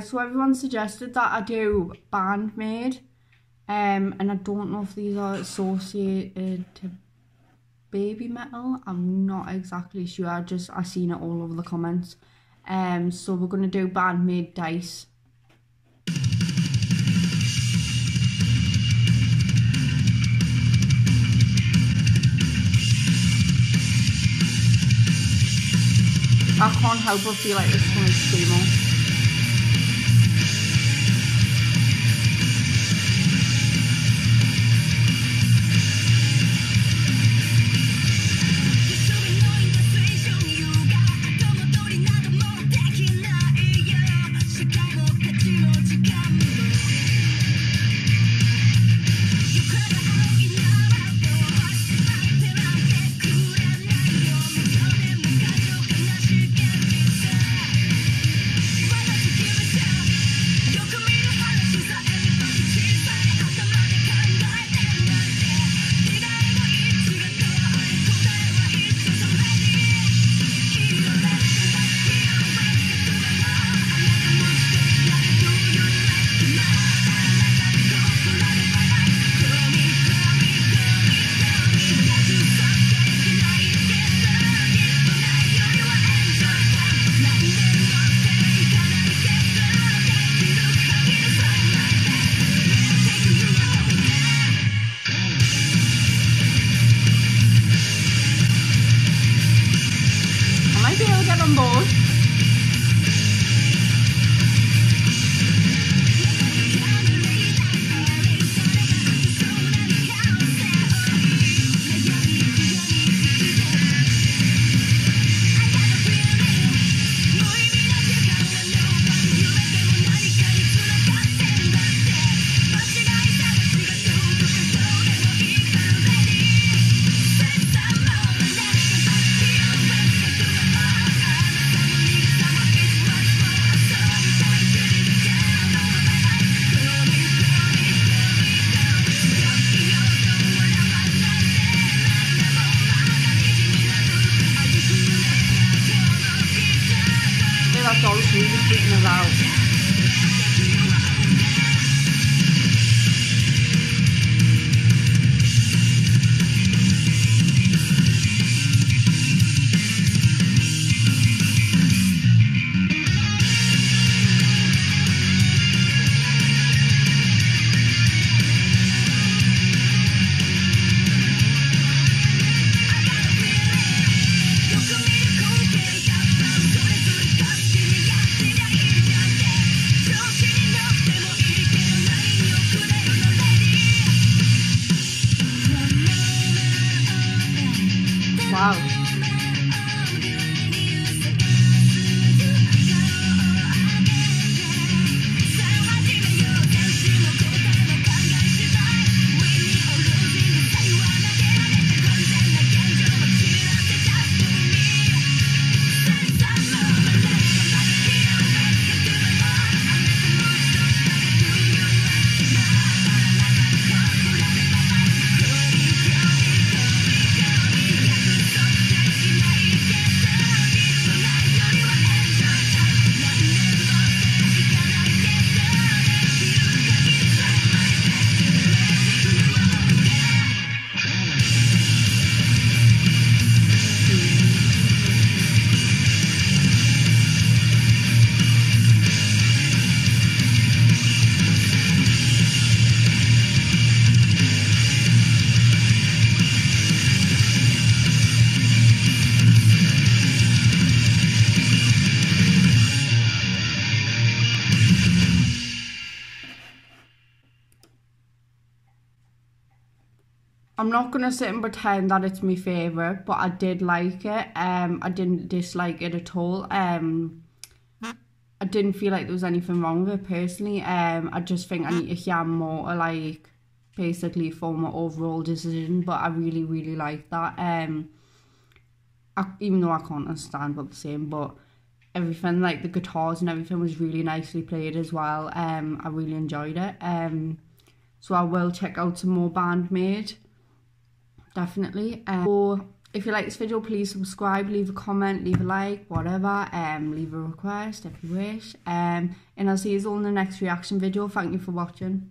So everyone suggested that I do Band-Maid, and I don't know if these are associated to Baby Metal. I'm not exactly sure, I seen it all over the comments. So we're going to do Band-Maid Dice. I can't help but feel like this one is female. I'm not going to sit and pretend that it's my favourite, but I did like it. I didn't dislike it at all. I didn't feel like there was anything wrong with it personally. I just think I need to hear more to basically form my overall decision, but I really, really like that. Even though I can't understand what they're saying, but everything, the guitars and everything was really nicely played as well. I really enjoyed it. So I will check out some more Band-Maid. Definitely. So If you like this video, please subscribe, leave a comment, leave a like, whatever, leave a request if you wish, and I'll see you all in the next reaction video. Thank you for watching.